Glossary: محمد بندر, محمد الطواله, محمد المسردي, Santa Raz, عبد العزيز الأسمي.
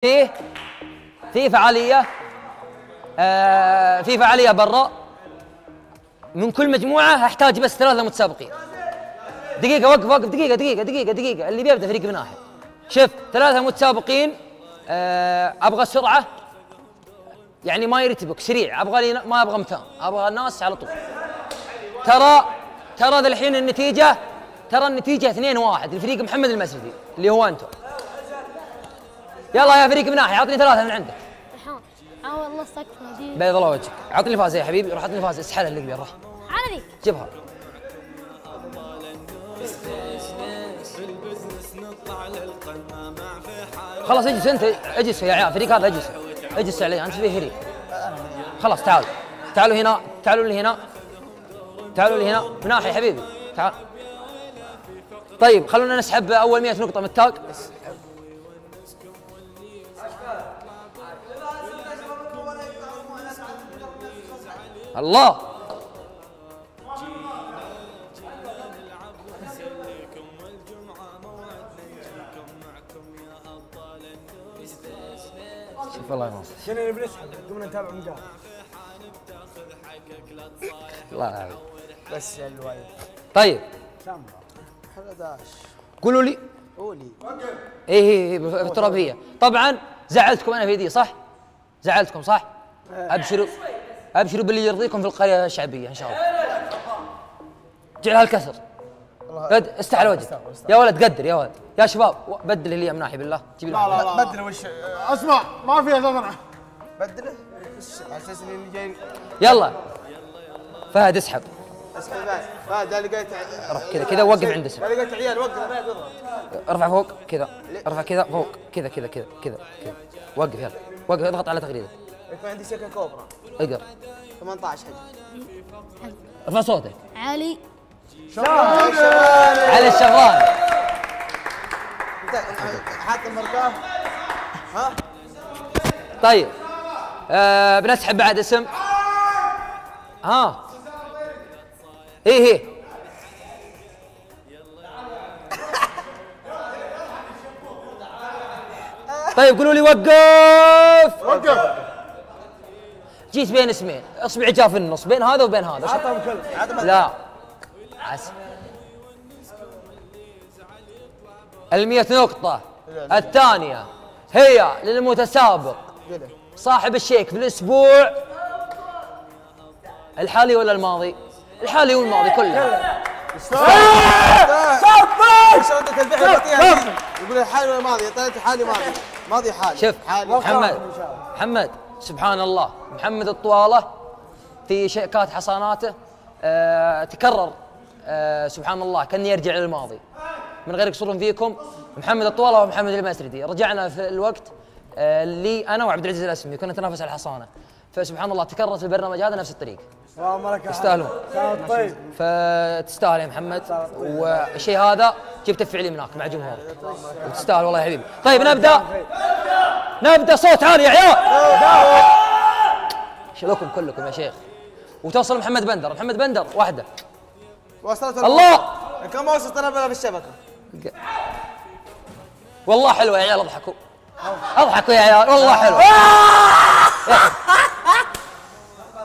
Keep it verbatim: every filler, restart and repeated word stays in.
فيه في فعالية آه في فعالية برا من كل مجموعة، هحتاج بس ثلاثة متسابقين. دقيقة وقف وقف دقيقة دقيقة دقيقة دقيقة اللي بيبدأ فريق بناحية. شوف ثلاثة متسابقين، آه أبغى سرعة يعني ما يرتبك سريع، أبغى ما أبغى متان، أبغى الناس على طول. ترى ترى الحين النتيجة، ترى النتيجة اثنين واحد لفريق محمد المسردي اللي هو أنتم. يلا يا فريق مناحي، عطني ثلاثة من عندك. اه والله الصقف نجيب بيض الله وجهك. عطني الفازة يا حبيبي، روح عطني الفازة، اسحلها اللي قبل، روح على ذيك جيبها. خلاص اجلس انت، اجلس يا عيال، فريق هذا اجلس اجلس علي انت في فريق. خلاص تعال تعالوا هنا، تعالوا لهنا، تعالوا لهنا مناحي يا حبيبي تعال. طيب خلونا نسحب اول مئة نقطة من التاج. الله شوف الله ينصر. شنو اللي بنسحب؟ قمنا نتابع مقاطع. الله يعافيك. بس يا الوالد. طيب. كم؟ أحد عشر. قولوا لي. قولي. اي اي بالترابيه. طبعا زعلتكم انا في دي صح؟ زعلتكم صح؟ ابشروا ابشروا باللي يرضيكم في القريه الشعبيه ان شاء الله. جعلها الكسر. استحل وجهك يا ولد، قدر يا ولد. يا شباب بدله لي يا مناحي بالله، جيب لي بدله. وش اسمع ما فيها ثغره بدله على اساس اني جاي. يلا فهد اسحب اسحب فهد. انا لقيت كذا كذا وقف عند اسحب. لقيت عيال وقف ما يضر. ارفع فوق كذا، ارفع كذا فوق كذا كذا كذا كذا. وقف يلا وقف، اضغط على تغريده. يكون عندي سكن كوبرا. اقرا ثمانية عشر حجم. ارفع صوتك. علي شبران. علي الشبران. انت حاط المركاه ها؟ طيب آه بنسحب بعد اسم. ها ايه ايه طيب قولوا لي وقف. وقف جيت بين اسمين، اصبعي جاء في النص بين هذا وبين هذا. عطهم كل لا عسى المية نقطة الثانية هي للمتسابق صاحب الشيك في الأسبوع الحالي ولا الماضي؟ الحالي والماضي كلها. يقول الحالي ولا الماضي؟ اعطيته حالي ماضي، ماضي حالي. شوف محمد محمد سبحان الله، محمد الطواله في شيكات حصاناته آه تكرر آه سبحان الله كأني أرجع للماضي من غير قصور فيكم. محمد الطواله ومحمد المسردي رجعنا في الوقت آه اللي أنا وعبد العزيز الأسمي كنا نتنافس على الحصانة، فسبحان الله تكررت البرنامج هذا نفس الطريق. يستاهلون. طيب فتستاهل يا محمد، والشيء هذا جبته فعلي منك مع جمهورك وتستاهل والله يا حبيبي. طيب نبدأ نبدأ صوت عالي يا عيال. شلوكم كلكم يا شيخ. وتوصل محمد بندر، محمد بندر واحدة وصلت. الله كم وصلت انا بلا بالشبكة والله حلوة يا عيال. اضحكوا اضحكوا يا عيال والله حلوة.